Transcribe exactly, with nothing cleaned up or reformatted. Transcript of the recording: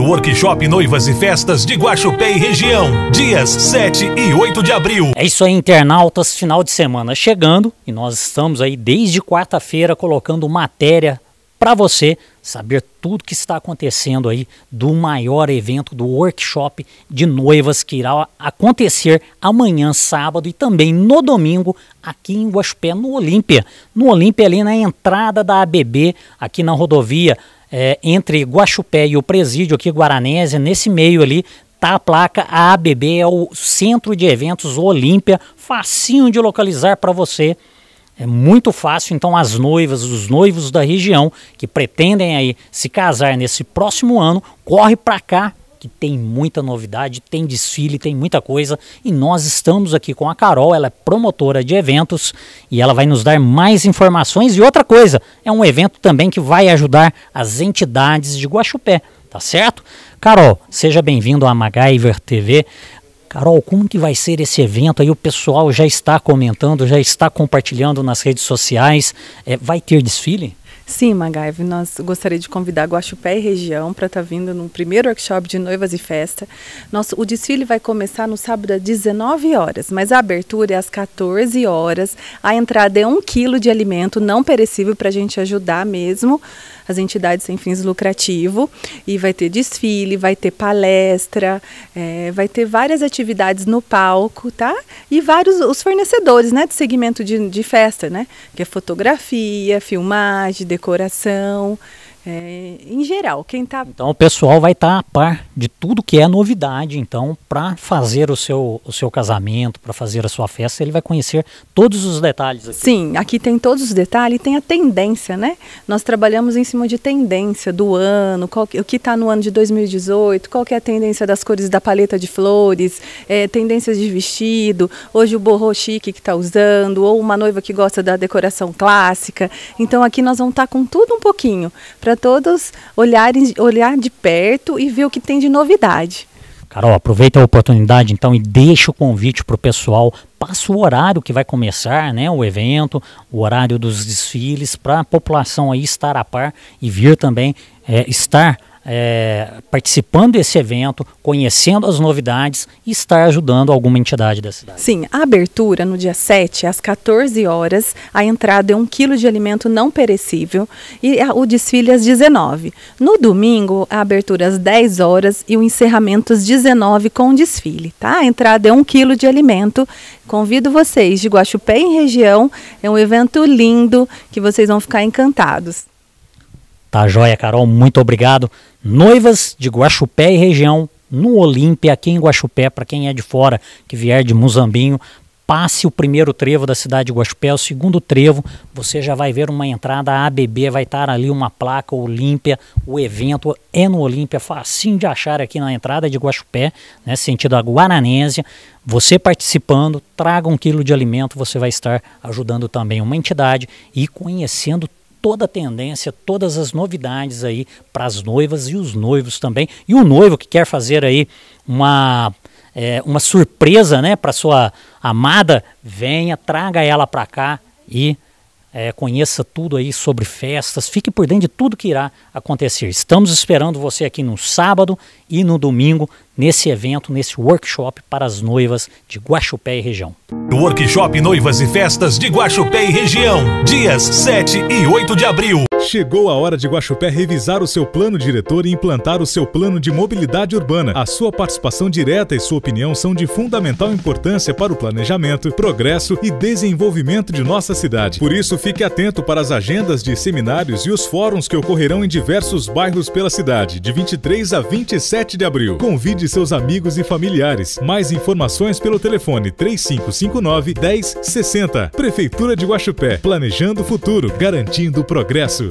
do Workshop Noivas e Festas de Guaxupé e região, dias sete e oito de abril. É isso aí, internautas, final de semana chegando e nós estamos aí desde quarta-feira colocando matéria para você saber tudo que está acontecendo aí do maior evento do workshop de noivas que irá acontecer amanhã, sábado, e também no domingo aqui em Guaxupé, no Olímpia. No Olímpia, ali na entrada da A B B, aqui na rodovia é, entre Guaxupé e o presídio aqui, Guaranésia, nesse meio ali, tá a placa. A ABB é o Centro de Eventos Olímpia, facinho de localizar para você. É muito fácil, então as noivas, os noivos da região que pretendem aí se casar nesse próximo ano, corre para cá que tem muita novidade, tem desfile, tem muita coisa. E nós estamos aqui com a Carol, ela é promotora de eventos e ela vai nos dar mais informações. E outra coisa, é um evento também que vai ajudar as entidades de Guaxupé, tá certo? Carol, seja bem-vindo à Magaiver T V. Carol, como que vai ser esse evento? Aí o pessoal já está comentando, já está compartilhando nas redes sociais. É, vai ter desfile? Sim, Magaiver, nós gostaria de convidar Guaxupé e região para estar tá vindo no primeiro workshop de noivas e festa. Nosso, o desfile vai começar no sábado às dezenove horas, mas a abertura é às quatorze horas. A entrada é um quilo de alimento não perecível para a gente ajudar mesmo as entidades sem fins lucrativos. E vai ter desfile, vai ter palestra, é, vai ter várias atividades no palco, tá? E vários os fornecedores, né, do segmento de, de festa, né? Que é fotografia, filmagem, decoração, é, em geral, quem tá... Então o pessoal vai estar tá a par de tudo que é novidade, então, para fazer o seu, o seu casamento, para fazer a sua festa, ele vai conhecer todos os detalhes aqui. Sim, aqui tem todos os detalhes, tem a tendência, né? Nós trabalhamos em cima de tendência do ano, qual que, o que está no ano de dois mil e dezoito, qual que é a tendência das cores da paleta de flores, é, tendências de vestido, hoje o boho chic que está usando, ou uma noiva que gosta da decoração clássica. Então aqui nós vamos estar tá com tudo um pouquinho, para todos olharem, olhar de perto e ver o que tem de novidade. Carol, aproveita a oportunidade então e deixa o convite para o pessoal. Passa o horário que vai começar, né, o evento, o horário dos desfiles, para a população aí estar a par e vir também é, estar é, participando desse evento, conhecendo as novidades e estar ajudando alguma entidade da cidade. Sim, a abertura no dia sete, às quatorze horas, a entrada é um quilo de alimento não perecível e a, o desfile às dezenove. No domingo, a abertura às dez horas e o encerramento às dezenove com o desfile, tá? A entrada é um quilo de alimento. Convido vocês de Guaxupé em região, é um evento lindo que vocês vão ficar encantados. Tá joia, Carol, muito obrigado. Noivas de Guaxupé e região, no Olímpia, aqui em Guaxupé, para quem é de fora, que vier de Muzambinho, passe o primeiro trevo da cidade de Guaxupé, o segundo trevo, você já vai ver uma entrada, a ABB, vai estar ali uma placa Olímpia, o evento é no Olímpia, facinho de achar aqui na entrada de Guaxupé, né, sentido a Guaranésia. Você participando, traga um quilo de alimento, você vai estar ajudando também uma entidade e conhecendo tudo, toda a tendência, todas as novidades aí para as noivas e os noivos também. E o noivo que quer fazer aí uma, é, uma surpresa, né, para sua amada, venha, traga ela para cá e é, conheça tudo aí sobre festas, fique por dentro de tudo que irá acontecer. Estamos esperando você aqui no sábado e no domingo, nesse evento, nesse workshop para as noivas de Guaxupé e região. O Workshop Noivas e Festas de Guaxupé e região, dias sete e oito de abril. Chegou a hora de Guaxupé revisar o seu plano diretor e implantar o seu plano de mobilidade urbana. A sua participação direta e sua opinião são de fundamental importância para o planejamento, progresso e desenvolvimento de nossa cidade. Por isso, fique atento para as agendas de seminários e os fóruns que ocorrerão em diversos bairros pela cidade, de vinte e três a vinte e sete de abril. Convide seus amigos e familiares. Mais informações pelo telefone três cinco cinco nove, um zero seis zero. Prefeitura de Guaxupé, planejando o futuro, garantindo o progresso.